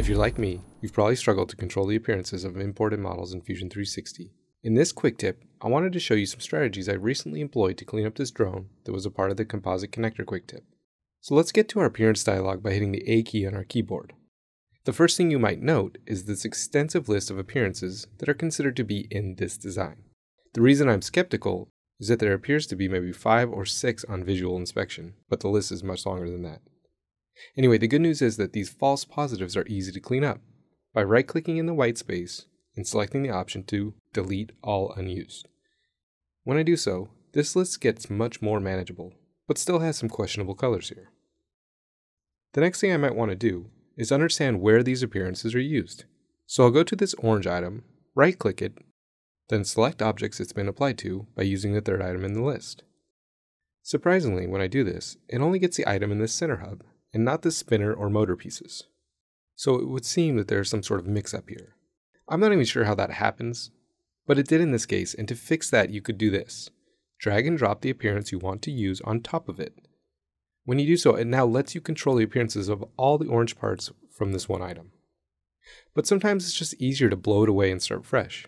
If you're like me, you've probably struggled to control the appearances of imported models in Fusion 360. In this quick tip, I wanted to show you some strategies I recently employed to clean up this drone that was a part of the composite connector quick tip. So let's get to our appearance dialog by hitting the A key on our keyboard. The first thing you might note is this extensive list of appearances that are considered to be in this design. The reason I'm skeptical is that there appears to be maybe 5 or 6 on visual inspection, but the list is much longer than that. Anyway, the good news is that these false positives are easy to clean up by right-clicking in the white space and selecting the option to delete all unused. When I do so, this list gets much more manageable, but still has some questionable colors here. The next thing I might want to do is understand where these appearances are used. So I'll go to this orange item, right-click it, then select objects it's been applied to by using the third item in the list. Surprisingly, when I do this, it only gets the item in this center hub, and not the spinner or motor pieces. So it would seem that there's some sort of mix-up here. I'm not even sure how that happens, but it did in this case, and to fix that you could do this. Drag and drop the appearance you want to use on top of it. When you do so, it now lets you control the appearances of all the orange parts from this one item. But sometimes it's just easier to blow it away and start fresh.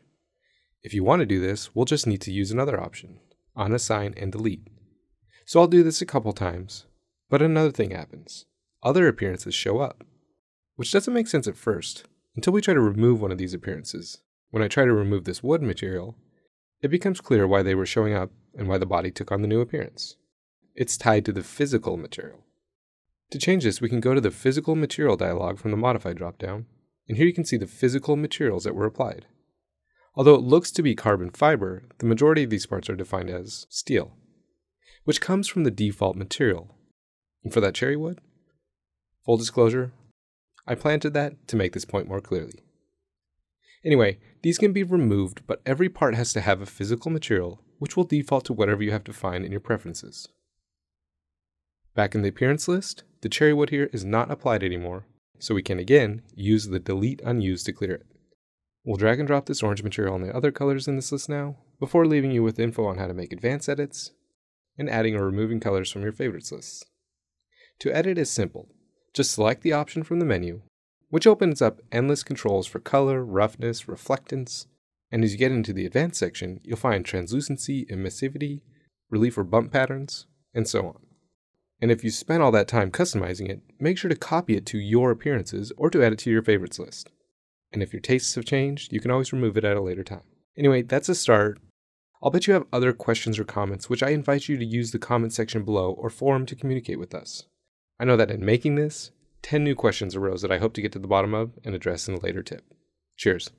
If you want to do this, we'll just need to use another option, unassign and delete. So I'll do this a couple times, but another thing happens. Other appearances show up, which doesn't make sense at first, until we try to remove one of these appearances. When I try to remove this wood material, it becomes clear why they were showing up and why the body took on the new appearance. It's tied to the physical material. To change this, we can go to the physical material dialog from the modify dropdown, and here you can see the physical materials that were applied. Although it looks to be carbon fiber, the majority of these parts are defined as steel, which comes from the default material. And for that cherry wood, full disclosure, I planted that to make this point more clearly. Anyway, these can be removed, but every part has to have a physical material, which will default to whatever you have to find in your preferences. Back in the appearance list, the cherry wood here is not applied anymore, so we can again use the delete unused to clear it. We'll drag and drop this orange material on the other colors in this list now, before leaving you with info on how to make advanced edits, and adding or removing colors from your favorites lists. To edit is simple. Just select the option from the menu, which opens up endless controls for color, roughness, reflectance, and as you get into the advanced section, you'll find translucency, emissivity, relief or bump patterns, and so on. And if you spent all that time customizing it, make sure to copy it to your appearances or to add it to your favorites list. And if your tastes have changed, you can always remove it at a later time. Anyway, that's a start. I'll bet you have other questions or comments, which I invite you to use the comment section below or forum to communicate with us. I know that in making this, 10 new questions arose that I hope to get to the bottom of and address in a later tip. Cheers.